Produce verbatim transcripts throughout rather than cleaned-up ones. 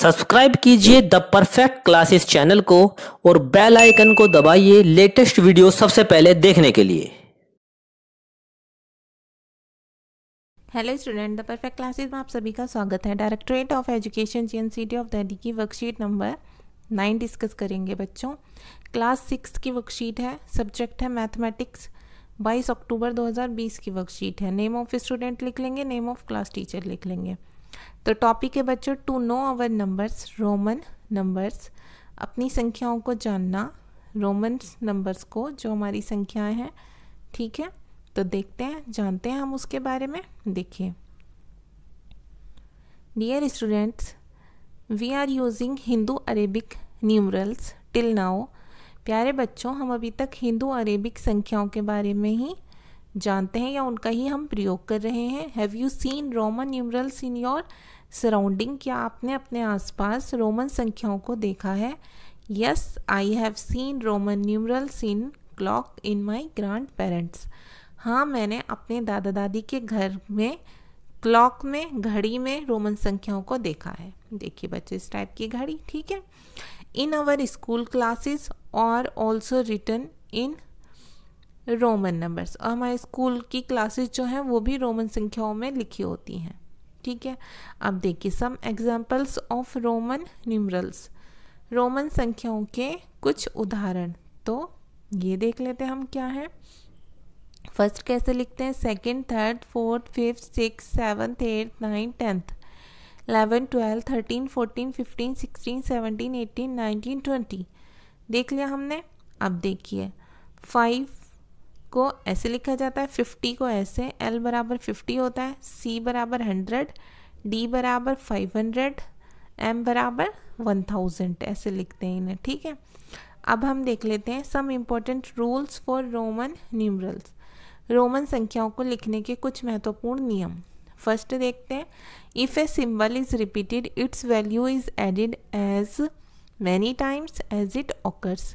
Subscribe कीजिए the perfect classes channel को और बेल आइकन को दबाइए लेटेस्ट वीडियो सबसे पहले देखने के लिए। Hello student, the perfect classes में आप सभी का स्वागत है। Directorate of education G N C T of Delhi की वर्कशीट नंबर नाइन डिस्कस करेंगे बच्चों। क्लास सिक्स की वर्कशीट है, सब्जेक्ट है मैथमेटिक्स। बाईस अक्टूबर दो हज़ार बीस की वर्कशीट है। नेम ऑफ स्टूडेंट लिख लेंगे, नेम ऑफ क्लास टीचर लिख लेंगे। तो टॉपिक है बच्चों to know our numbers, Roman numbers, अपनी संख्याओं को जानना, रोमन नंबर्स को जो हमारी संख्याएं हैं। ठीक है, तो देखते हैं, जानते हैं हम उसके बारे में। देखिए, dear students, we are using Hindu Arabic numerals till now. प्यारे बच्चों, हम अभी तक हिंदू अरेबिक संख्याओं के बारे में ही जानते हैं या उनका ही हम प्रयोग कर रहे हैं। Have you seen Roman numerals in your surrounding? क्या आपने अपने आसपास रोमन संख्याओं को देखा है? Yes, I have seen Roman numerals in clock in my grandparents. हाँ, मैंने अपने दादा दादी के घर में क्लॉक में, घड़ी में रोमन संख्याओं को देखा है। देखिए बच्चे, इस टाइप की घड़ी। ठीक है। इन आवर स्कूल क्लासेस और also written in Roman numbers, और हमारे स्कूल की क्लासेस जो हैं वो भी रोमन संख्याओं में लिखी होती हैं। ठीक है। अब देखिए some examples of Roman numerals, Roman संख्याओं के कुछ उदाहरण। तो ये देख लेते हैं हम क्या है। फर्स्ट कैसे लिखते हैं, second, third, fourth, fifth, six, seventh, eighth, ninth, tenth, eleven, twelve, thirteen, fourteen, fifteen, sixteen, seventeen, eighteen, nineteen, twenty. देख लिया हमने। अब देखिए, फाइव को ऐसे लिखा जाता है, फिफ्टी को ऐसे। एल बराबर फिफ्टी होता है, सी बराबर हंड्रेड, डी बराबर फाइव हंड्रेड, एम बराबर वन थाउजेंड। ऐसे लिखते हैं इन्हें। ठीक है। अब हम देख लेते हैं some important rules for Roman numerals, Roman संख्याओं को लिखने के कुछ महत्वपूर्ण नियम। फर्स्ट देखते हैं, if a symbol is repeated its value is added as many times as it occurs.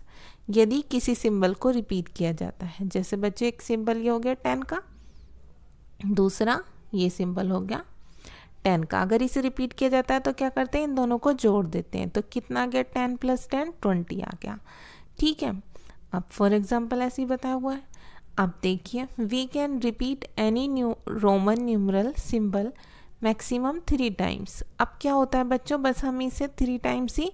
यदि किसी सिंबल को रिपीट किया जाता है, जैसे बच्चे एक सिंबल ये हो गया टेन का, दूसरा ये सिंबल हो गया टेन का, अगर इसे रिपीट किया जाता है तो क्या करते हैं, इन दोनों को जोड़ देते हैं। तो कितना आ गया, टेन प्लस टेन ट्वेंटी आ गया। ठीक है। अब फॉर एग्जांपल ऐसे ही बताया हुआ है। अब देखिए, we can repeat any new Roman numeral symbol maximum three times. अब क्या होता है बच्चों, बस हम इसे थ्री टाइम्स ही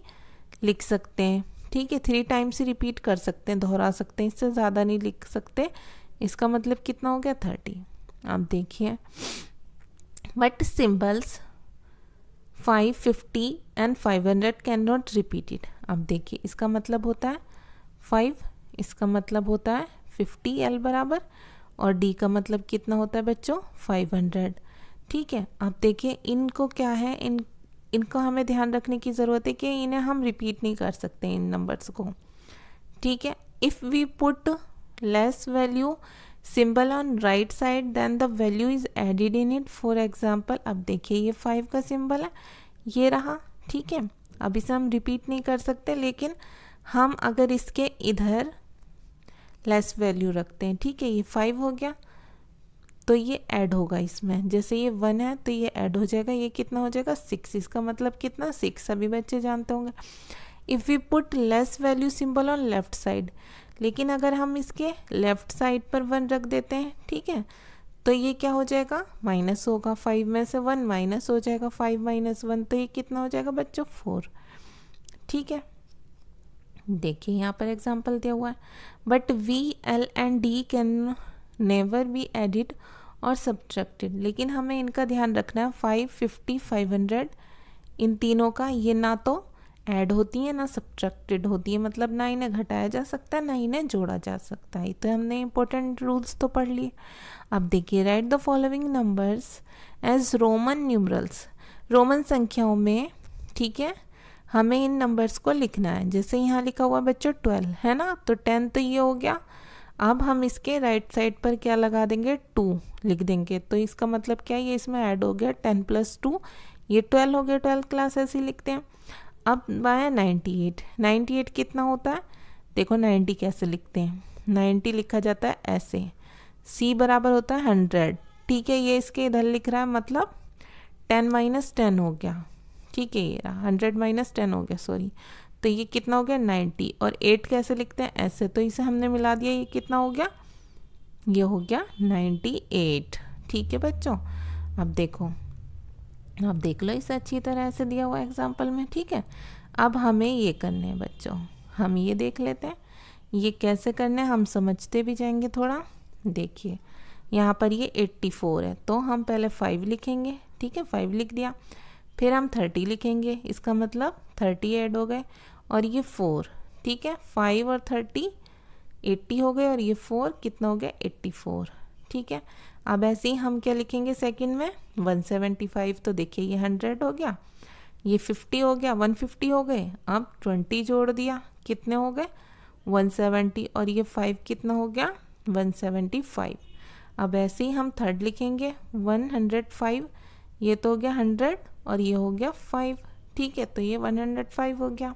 लिख सकते हैं। ठीक है, थ्री टाइम्स ही रिपीट कर सकते हैं, दोहरा सकते हैं, इससे ज़्यादा नहीं लिख सकते। इसका मतलब कितना हो गया, थर्टी। अब देखिए, but symbols five, fifty and five hundred can not repeated. अब देखिए, इसका मतलब होता है फाइव, इसका मतलब होता है फिफ्टी एल बराबर, और डी का मतलब कितना होता है बच्चों, फाइव हंड्रेड। ठीक है। अब देखिए, इनको क्या है, इन इनको हमें ध्यान रखने की ज़रूरत है कि इन्हें हम रिपीट नहीं कर सकते इन नंबर्स को। ठीक है। If we put less value symbol on right side then the value is added in it. For example, अब देखिए ये फाइव का सिंबल है, ये रहा। ठीक है। अब इसे हम रिपीट नहीं कर सकते, लेकिन हम अगर इसके इधर लेस वैल्यू रखते हैं, ठीक है, ये फाइव हो गया तो ये ऐड होगा इसमें। जैसे ये वन है तो ये ऐड हो जाएगा, ये कितना हो जाएगा, सिक्स। इसका मतलब कितना, सिक्स। सभी बच्चे जानते होंगे। If we put less value symbol on left side, लेकिन अगर हम इसके लेफ्ट साइड पर वन रख देते हैं, ठीक है, तो ये क्या हो जाएगा, माइनस होगा। फाइव में से वन माइनस हो जाएगा, फाइव माइनस वन, तो ये कितना हो जाएगा बच्चों, फोर। ठीक है। देखिए यहाँ पर एग्जाम्पल दिया हुआ है, but we L and D can never be added और सब्ट्रैक्टेड। लेकिन हमें इनका ध्यान रखना है, फाइव, फिफ्टी, फाइव हंड्रेड, इन तीनों का ये ना तो ऐड होती है ना सब्ट्रैक्टेड होती है, मतलब ना इन्हें घटाया जा सकता है ना इन्हें जोड़ा जा सकता है। तो हमने इम्पोर्टेंट रूल्स तो पढ़ लिए। अब देखिए, write the following numbers as Roman numerals, Roman संख्याओं में। ठीक है, हमें इन नंबर्स को लिखना है। जैसे यहाँ लिखा हुआ बच्चों ट्वेल्व है ना, तो टेन तो ये हो गया। अब हम इसके राइट साइड पर क्या लगा देंगे, टू लिख देंगे। तो इसका मतलब क्या है, ये इसमें ऐड हो गया, टेन प्लस टू ये ट्वेल्व हो गया। ट्वेल्व क्लास ऐसे लिखते हैं। अब आया नाइन्टी एट, नाइन्टी एट कितना होता है, देखो नाइन्टी कैसे लिखते हैं। नाइन्टी लिखा जाता है ऐसे, सी बराबर होता है हंड्रेड। ठीक है, ये इसके इधर लिख रहा है, मतलब टेन माइनस टेन हो गया। ठीक है, ये रहा हंड्रेड माइनस टेन हो गया, सॉरी, तो ये कितना हो गया नाइन्टी। और एट कैसे लिखते हैं, ऐसे, तो इसे हमने मिला दिया, ये कितना हो गया, ये हो गया नाइन्टी एट। ठीक है बच्चों, अब देखो, अब देख लो इसे अच्छी तरह से दिया हुआ एग्जाम्पल में। ठीक है, अब हमें ये करने हैं बच्चों, हम ये देख लेते हैं ये कैसे करने हैं, हम समझते भी जाएंगे थोड़ा। देखिए यहाँ पर ये एट्टी फोर है, तो हम पहले फाइव लिखेंगे, ठीक है, फाइव लिख दिया, फिर हम थर्टी लिखेंगे, इसका मतलब थर्टी ऐड हो गए, और ये फोर, ठीक है, फाइव और थर्टी एट्टी हो गए, और ये फोर कितना हो गया एट्टी फोर। ठीक है, अब ऐसे ही हम क्या लिखेंगे सेकंड में, वन सेवेंटी फाइव, तो देखिए ये हंड्रेड हो गया, ये फिफ्टी हो गया, वन फिफ्टी हो गए, अब ट्वेंटी जोड़ दिया, कितने हो गए वन सेवेंटी, और ये फाइव कितना हो गया वन सेवेंटी फाइव। अब ऐसे ही हम थर्ड लिखेंगे वन हंड्रेड फाइव, ये तो हो गया हंड्रेड और ये हो गया फाइव, ठीक है, तो ये वन हंड्रेड फाइव हो गया।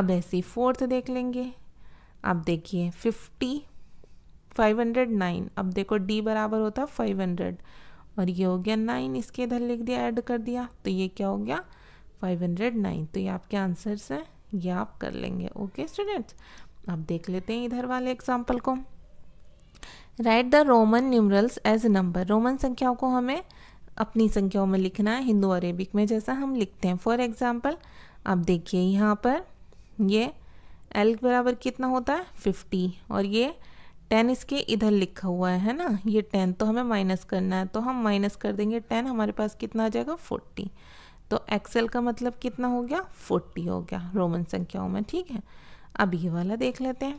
अब ऐसे ही फोर्थ देख लेंगे, अब देखिए फिफ्टी, फाइव हंड्रेड नाइन, अब देखो डी बराबर होता है फाइव हंड्रेड, और ये हो गया नाइन, इसके इधर लिख दिया, ऐड कर दिया, तो ये क्या हो गया फाइव हंड्रेड नाइन। तो ये आपके आंसर्स हैं, ये आप कर लेंगे। ओके स्टूडेंट्स, अब देख लेते हैं इधर वाले एग्जाम्पल को। Write the Roman numerals as number, Roman संख्याओं को हमें अपनी संख्याओं में लिखना है, हिंदू अरेबिक में जैसा हम लिखते हैं। फॉर एग्जाम्पल, अब देखिए यहाँ पर ये एल बराबर कितना होता है फिफ्टी, और ये टेन इसके इधर लिखा हुआ है, है ना, ये टेन तो हमें माइनस करना है, तो हम माइनस कर देंगे टेन, हमारे पास कितना आ जाएगा फोर्टी। तो एक्सेल का मतलब कितना हो गया फोर्टी हो गया रोमन संख्याओं में। ठीक है, अब ये वाला देख लेते हैं,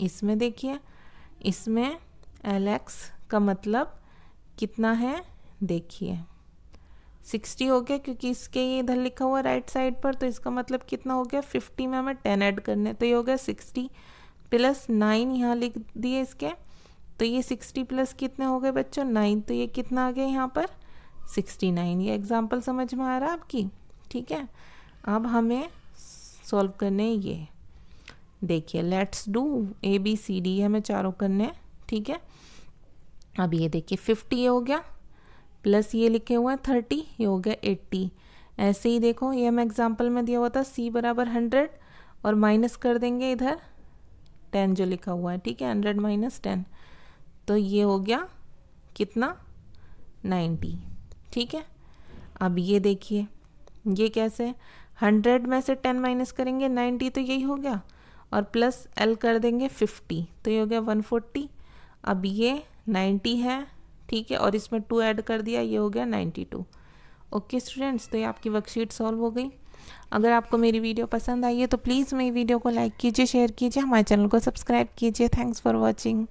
इसमें देखिए, इसमें एल एक्स का मतलब कितना है, देखिए सिक्सटी हो गया, क्योंकि इसके ये इधर लिखा हुआ राइट साइड पर, तो इसका मतलब कितना हो गया फिफ्टी में हमें टेन ऐड करने, तो ये हो गया सिक्सटी प्लस नाइन, यहाँ लिख दिए इसके, तो ये सिक्सटी प्लस कितने हो गए बच्चों नाइन, तो ये कितना आ गया यहाँ पर सिक्सटी नाइन। ये एग्जाम्पल समझ में आ रहा है आपकी, ठीक है। अब हमें सॉल्व करने ये, देखिए let's do A B C D, हमें चारों करने, ठीक है। अब ये देखिए फिफ्टी ये हो गया, प्लस ये लिखे हुए हैं थर्टी, ये हो गया एट्टी। ऐसे ही देखो ये हमें एग्जाम्पल में दिया हुआ था सी बराबर हंड्रेड, और माइनस कर देंगे इधर टेन जो लिखा हुआ है, ठीक है, हंड्रेड माइनस टेन, तो ये हो गया कितना नाइन्टी। ठीक है, अब ये देखिए ये कैसे, हंड्रेड में से टेन माइनस करेंगे नाइन्टी, तो यही हो गया, और प्लस एल कर देंगे फिफ्टी, तो ये हो गया वन फोर्टी। अब ये नाइन्टी है, ठीक है, और इसमें टू ऐड कर दिया, ये हो गया नाइन्टी टू। ओके स्टूडेंट्स, तो ये आपकी वर्कशीट सॉल्व हो गई। अगर आपको मेरी वीडियो पसंद आई है तो प्लीज़ मेरी वीडियो को लाइक कीजिए, शेयर कीजिए, हमारे चैनल को सब्सक्राइब कीजिए। Thanks for watching.